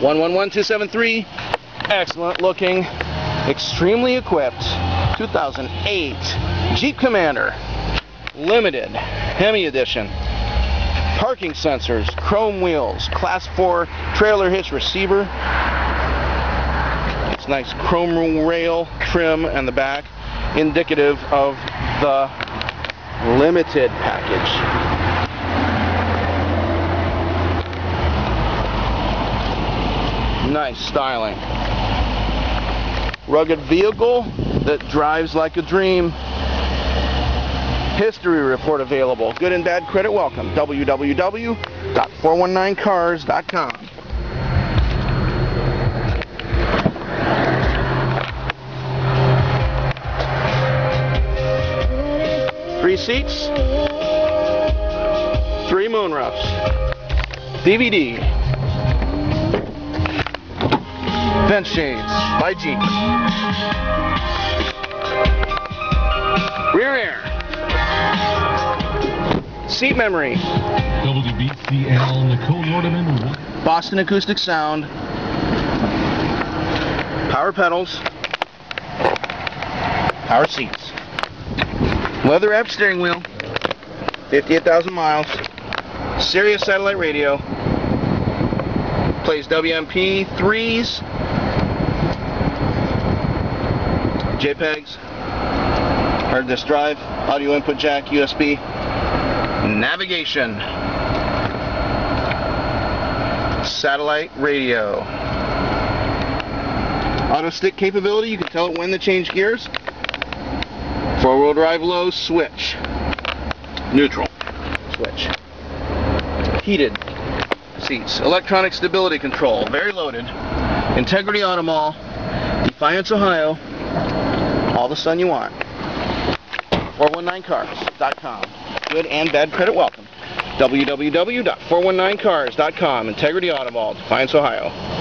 111273, excellent looking, extremely equipped 2008 Jeep Commander, limited, Hemi edition, parking sensors, chrome wheels, class 4 trailer hitch receiver, it's nice chrome rail trim on the back, indicative of the limited package. Nice styling. Rugged vehicle that drives like a dream. History report available. Good and bad credit welcome. www.419cars.com. Three seats, three moonroofs, DVD. Vent shades by Jeep. Rear air. Seat memory. WBCL, Nicole Nordeman. Boston Acoustic sound. Power pedals. Power seats. Leather-wrapped steering wheel. 58,000 miles. Sirius satellite radio. Plays WMP3s, JPEGs, hard disk drive, audio input jack, USB, navigation, satellite radio, auto stick capability, you can tell it when to change gears, four-wheel drive low, switch, neutral, switch, heated seats, electronic stability control, very loaded, Integrity Auto Mall, Defiance, Ohio, all the sun you want, 419cars.com, good and bad credit welcome, www.419cars.com, Integrity Auto Mall, Defiance, Ohio.